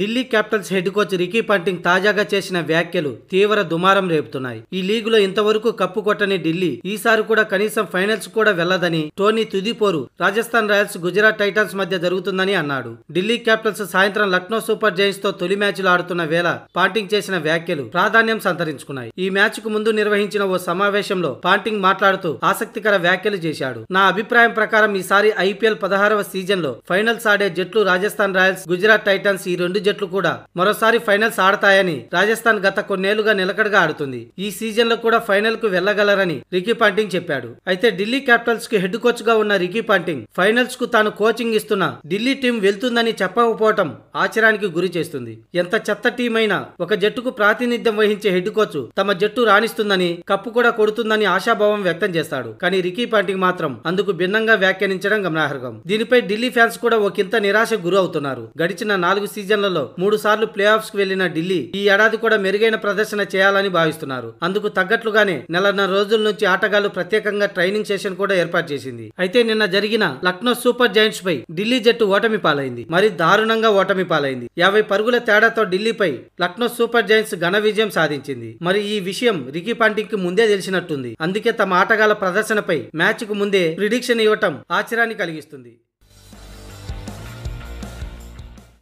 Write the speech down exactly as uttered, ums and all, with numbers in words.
Delhi Capitals head coach Ricky Ponting తాజాగా చేసిన వ్యాఖ్యలు తీవ్ర దుమారం రేపుతున్నాయి. ఈ లీగులో ఇంతవరకు కప్పు కొట్టని ఢిల్లీ ఈసారి కూడా కనీసం ఫైనల్స్ కూడా వెళ్లదని టోనీ తుదిపోరు రాజస్థాన్ రాయల్స్, గుజరాత్ టైటన్స్ మధ్య జరుగుతుందని అన్నాడు. ఢిల్లీ క్యాపిటల్స్ సాయంత్రం లక్నో సూపర్ జెంట్స్ తో తొలి మ్యాచ్లు ఆడుతున్న వేళ పాంటింగ్ చేసిన వ్యాఖ్యలు ప్రాధాన్యం సంతరించుకున్నాయి. ఈ మ్యాచ్ కు ముందు నిర్వహించిన ఓ సమావేశంలో పాంటింగ్ మాట్లాడుతూ ఆసక్తికర వ్యాఖ్యలు చేశాడు. నా అభిప్రాయం ప్రకారం ఈసారి ఐపీఎల్ పదహారవ సీజన్ లో ఫైనల్స్ ఆడే జట్లు రాజస్థాన్ రాయల్స్, గుజరాత్ టైటన్స్. ఈ రెండు జట్లు కూడా మరోసారి ఫైనల్స్ ఆడతాయని, రాజస్థాన్ గత కొన్నేళ్లుగా నిలకడగా ఆడుతుంది, ఈ సీజన్ లో కూడా ఫైనల్ కు వెళ్లగలరని రికీ పాంటింగ్ చెప్పాడు. అయితే ఢిల్లీ క్యాపిటల్స్ కి హెడ్ కోచ్ గా ఉన్న రికీ పాంటింగ్ ఫైనల్స్ కు తాను కోచింగ్ ఇస్తున్న ఢిల్లీ టీం వెళ్తుందని చెప్పకపోవటం ఆశ్చర్యానికి గురి చేస్తుంది. ఎంత చెత్త టీం అయినా ఒక జట్టుకు ప్రాతినిధ్యం వహించే హెడ్ కోచ్ తమ జట్టు రాణిస్తుందని, కప్పు కూడా కొడుతుందని ఆశాభావం వ్యక్తం చేస్తాడు. కానీ రికీ పాంటింగ్ మాత్రం అందుకు భిన్నంగా వ్యాఖ్యానించడం గమనార్హం. దీనిపై ఢిల్లీ ఫ్యాన్స్ కూడా ఒక ఇంత నిరాశ గురి అవుతున్నారు. గడిచిన నాలుగు సీజన్ల మూడు సార్లు ప్లే ఆఫ్స్ కు వెళ్లిన ఢిల్లీ ఈ ఏడాది కూడా మెరుగైన ప్రదర్శన చేయాలని భావిస్తున్నారు. అందుకు తగ్గట్లుగానే నెలన్నర రోజుల నుంచి ఆటగాళ్లు ప్రత్యేకంగా ట్రైనింగ్ సెషన్ కూడా ఏర్పాటు చేసింది. అయితే నిన్న జరిగిన లక్నో సూపర్ జెయింట్స్ పై ఢిల్లీ జట్టు ఓటమి పాలైంది, మరి దారుణంగా ఓటమి పాలైంది. యాభై పరుగుల తేడాతో ఢిల్లీపై లక్నో సూపర్ జెయింట్స్ ఘన విజయం సాధించింది. మరి ఈ విషయం రికీ పాంటింగ్ కి ముందే తెలిసినట్టుంది. అందుకే తమ ఆటగాళ్ల ప్రదర్శనపై మ్యాచ్ కు ముందే ప్రిడిక్షన్ ఇవ్వటం ఆశ్చర్యాన్ని కలిగిస్తుంది.